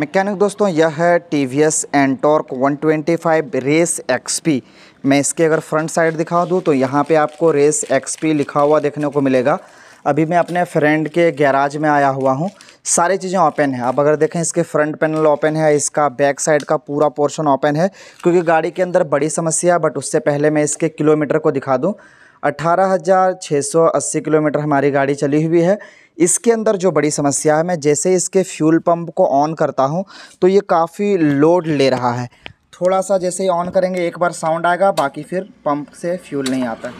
Mechanic दोस्तों, यह है TVS NTorq 125 race XP. मैं इसके अगर फ्रंट साइड दिखा दूँ तो यहाँ पे आपको रेस एक्सपी लिखा हुआ देखने को मिलेगा। अभी मैं अपने फ्रेंड के गैराज में आया हुआ हूँ, सारी चीज़ें ओपन है। आप अगर देखें इसके फ्रंट पैनल ओपन है, इसका बैक साइड का पूरा पोर्शन ओपन है क्योंकि गाड़ी के अंदर बड़ी समस्या है। बट उससे पहले मैं इसके किलोमीटर को दिखा दूँ। 18,680 किलोमीटर हमारी गाड़ी चली हुई है। इसके अंदर जो बड़ी समस्या है, मैं जैसे इसके फ्यूल पंप को ऑन करता हूं तो ये काफ़ी लोड ले रहा है। थोड़ा सा जैसे ही ऑन करेंगे एक बार साउंड आएगा, बाकी फिर पंप से फ्यूल नहीं आता है।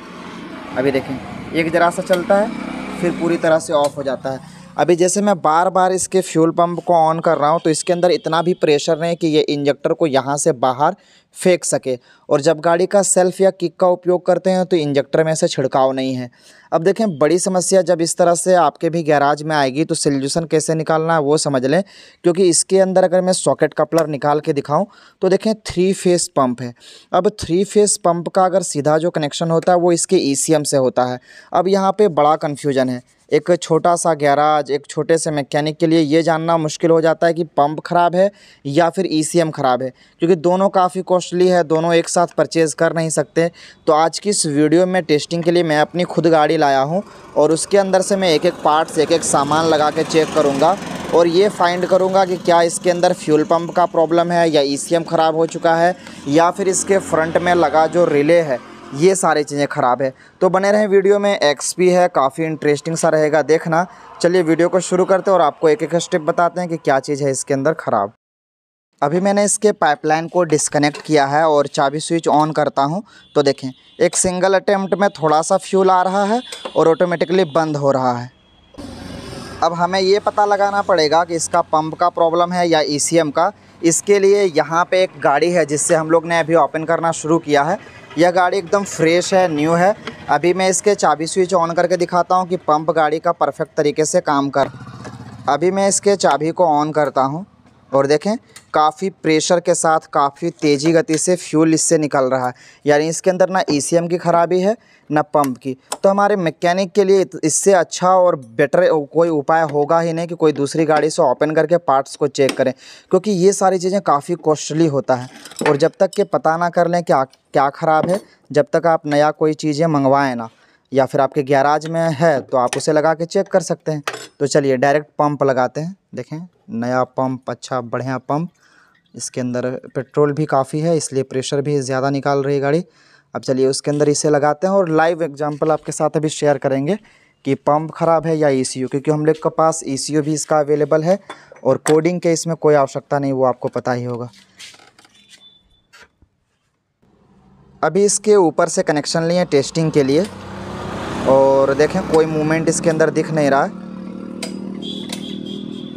अभी देखें, एक जरा सा चलता है फिर पूरी तरह से ऑफ हो जाता है। अभी जैसे मैं बार बार इसके फ्यूल पंप को ऑन कर रहा हूं तो इसके अंदर इतना भी प्रेशर नहीं कि ये इंजेक्टर को यहां से बाहर फेंक सके। और जब गाड़ी का सेल्फ या किक का उपयोग करते हैं तो इंजेक्टर में से छिड़काव नहीं है। अब देखें, बड़ी समस्या जब इस तरह से आपके भी गैराज में आएगी तो सल्यूशन कैसे निकालना है वो समझ लें, क्योंकि इसके अंदर अगर मैं सॉकेट कपलर निकाल के दिखाऊं तो देखें 3 फेज़ पंप है। अब 3 फेज़ पंप का अगर सीधा जो कनेक्शन होता है वो इसके ECM से होता है। अब यहाँ पर बड़ा कन्फ्यूजन है, एक छोटा सा गैराज, एक छोटे से मैकेनिक के लिए ये जानना मुश्किल हो जाता है कि पंप ख़राब है या फिर ECM ख़राब है, क्योंकि दोनों काफ़ी कॉस्टली है, दोनों एक साथ परचेज़ कर नहीं सकते। तो आज की इस वीडियो में टेस्टिंग के लिए मैं अपनी खुद गाड़ी लाया हूँ और उसके अंदर से मैं एक एक पार्ट्स, एक एक सामान लगा के चेक करूँगा और ये फाइंड करूँगा कि क्या इसके अंदर फ्यूल पंप का प्रॉब्लम है या ECM ख़राब हो चुका है या फिर इसके फ्रंट में लगा जो रिले है ये सारी चीज़ें ख़राब है। तो बने रहें वीडियो में, XP है, काफ़ी इंटरेस्टिंग सा रहेगा देखना। चलिए वीडियो को शुरू करते हैं और आपको एक एक स्टेप बताते हैं कि क्या चीज़ है इसके अंदर ख़राब। अभी मैंने इसके पाइपलाइन को डिस्कनेक्ट किया है और चाबी स्विच ऑन करता हूं तो देखें एक सिंगल अटेम्प्ट में थोड़ा सा फ्यूल आ रहा है और ऑटोमेटिकली बंद हो रहा है। अब हमें ये पता लगाना पड़ेगा कि इसका पंप का प्रॉब्लम है या ECM का। इसके लिए यहाँ पे एक गाड़ी है जिससे हम लोग ने अभी ओपन करना शुरू किया है। यह गाड़ी एकदम फ्रेश है, न्यू है। अभी मैं इसके चाबी स्विच ऑन करके दिखाता हूँ कि पंप गाड़ी का परफेक्ट तरीके से काम कर। अभी मैं इसके चाबी को ऑन करता हूँ और देखें काफ़ी प्रेशर के साथ, काफ़ी तेज़ी गति से फ्यूल इससे निकल रहा है। यानी इसके अंदर ना ECM की ख़राबी है ना पंप की। तो हमारे मैकेनिक के लिए इससे अच्छा और बेटर कोई उपाय होगा ही नहीं कि कोई दूसरी गाड़ी से ओपन करके पार्ट्स को चेक करें, क्योंकि ये सारी चीज़ें काफ़ी कॉस्टली होता है। और जब तक के पता ना कर लें कि क्या ख़राब है, जब तक आप नया कोई चीज़ें मंगवाएँ ना, या फिर आपके गैराज में है तो आप उसे लगा के चेक कर सकते हैं। तो चलिए डायरेक्ट पंप लगाते हैं। देखें नया पंप, अच्छा बढ़िया पंप। इसके अंदर पेट्रोल भी काफ़ी है इसलिए प्रेशर भी ज़्यादा निकाल रही है गाड़ी। अब चलिए उसके अंदर इसे लगाते हैं और लाइव एग्जांपल आपके साथ अभी शेयर करेंगे कि पंप ख़राब है या ECU, क्योंकि हम लोग के पास ECU भी इसका अवेलेबल है और कोडिंग के इसमें कोई आवश्यकता नहीं, वो आपको पता ही होगा। अभी इसके ऊपर से कनेक्शन लिए टेस्टिंग के लिए और देखें कोई मूवमेंट इसके अंदर दिख नहीं रहा है,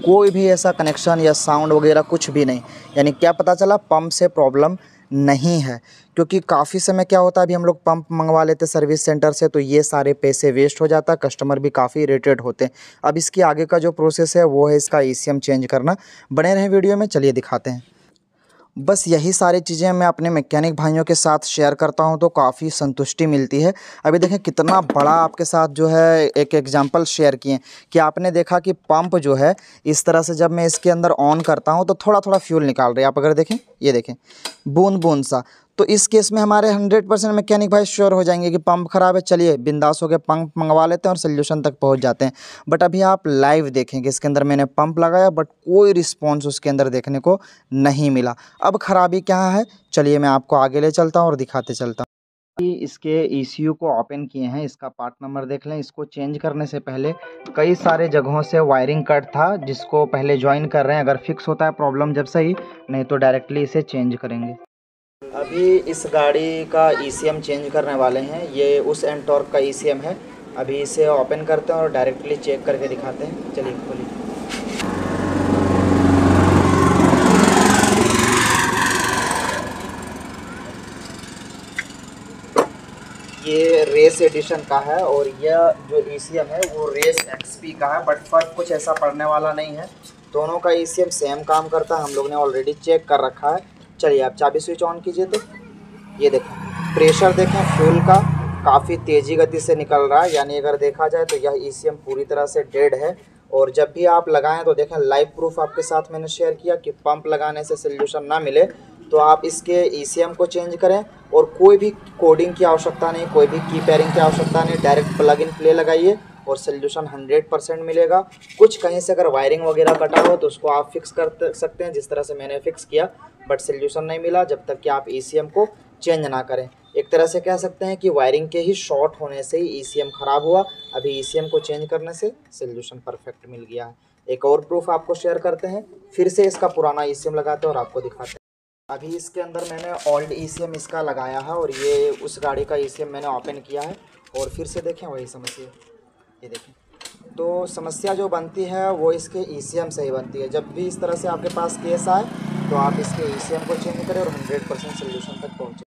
कोई भी ऐसा कनेक्शन या साउंड वगैरह कुछ भी नहीं। यानी क्या पता चला पंप से प्रॉब्लम नहीं है, क्योंकि काफ़ी समय क्या होता है अभी हम लोग पंप मंगवा लेते सर्विस सेंटर से तो ये सारे पैसे वेस्ट हो जाता है, कस्टमर भी काफ़ी इरिटेट होते हैं। अब इसकी आगे का जो प्रोसेस है वो है इसका ECM चेंज करना। बने रहें वीडियो में, चलिए दिखाते हैं। बस यही सारी चीज़ें मैं अपने मैकेनिक भाइयों के साथ शेयर करता हूं तो काफ़ी संतुष्टि मिलती है। अभी देखें कितना बड़ा आपके साथ जो है एक एग्जांपल शेयर किए कि आपने देखा कि पंप जो है इस तरह से जब मैं इसके अंदर ऑन करता हूं तो थोड़ा थोड़ा फ्यूल निकाल रही है। आप अगर देखें, ये देखें बूंद बूंद सा। तो इस केस में हमारे 100% मैकेनिक भाई श्योर हो जाएंगे कि पंप ख़राब है। चलिए बिंदास हो के पंप मंगवा लेते हैं और सोल्यूशन तक पहुंच जाते हैं। बट अभी आप लाइव देखें कि इसके अंदर मैंने पंप लगाया बट कोई रिस्पॉन्स उसके अंदर देखने को नहीं मिला। अब ख़राबी क्या है, चलिए मैं आपको आगे ले चलता हूं और दिखाते चलता हूं। इसके ECU को ओपन किए हैं, इसका पार्ट नंबर देख लें। इसको चेंज करने से पहले कई सारे जगहों से वायरिंग कट था जिसको पहले ज्वाइन कर रहे हैं। अगर फिक्स होता है प्रॉब्लम जब सही, नहीं तो डायरेक्टली इसे चेंज करेंगे। अभी इस गाड़ी का ECM चेंज करने वाले हैं, ये उस एन टॉर्क का ECM है। अभी इसे ओपन करते हैं और डायरेक्टली चेक करके दिखाते हैं। चलिए खोलिए। ये रेस एडिशन का है और यह जो ECM है वो रेस एक्सपी का है, बट फर्क कुछ ऐसा पड़ने वाला नहीं है। दोनों का ECM सेम काम करता है, हम लोग ने ऑलरेडी चेक कर रखा है। चलिए आप चाबी स्विच ऑन कीजिए तो ये देखें प्रेशर, देखें फ्यूल का काफ़ी तेज़ी गति से निकल रहा है। यानी अगर देखा जाए तो यह ECM पूरी तरह से डेड है और जब भी आप लगाएं तो देखें लाइव प्रूफ आपके साथ मैंने शेयर किया कि पंप लगाने से सोल्यूशन ना मिले तो आप इसके ECM को चेंज करें और कोई भी कोडिंग की आवश्यकता नहीं, कोई भी की पेयरिंग की आवश्यकता नहीं, डायरेक्ट प्लग इन प्ले लगाइए और सोल्यूशन 100% मिलेगा। कुछ कहीं से अगर वायरिंग वगैरह कटा हो तो उसको आप फिक्स कर सकते हैं जिस तरह से मैंने फिक्स किया, बट सोल्यूशन नहीं मिला जब तक कि आप ECM को चेंज ना करें। एक तरह से कह सकते हैं कि वायरिंग के ही शॉर्ट होने से ही ECM ख़राब हुआ, अभी ECM को चेंज करने से सोल्यूशन परफेक्ट मिल गया है। एक और प्रूफ आपको शेयर करते हैं, फिर से इसका पुराना ECM लगाते हैं और आपको दिखाते हैं। अभी इसके अंदर मैंने ओल्ड ECM इसका लगाया है और ये उस गाड़ी का ECM मैंने ओपन किया है और फिर से देखें वही समस्या, ये देखें। तो समस्या जो बनती है वो इसके ECM से ही बनती है। जब भी इस तरह से आपके पास केस आए तो आप इसके ECM को चेंज करें और 100% सोल्यूशन तक पहुँचें।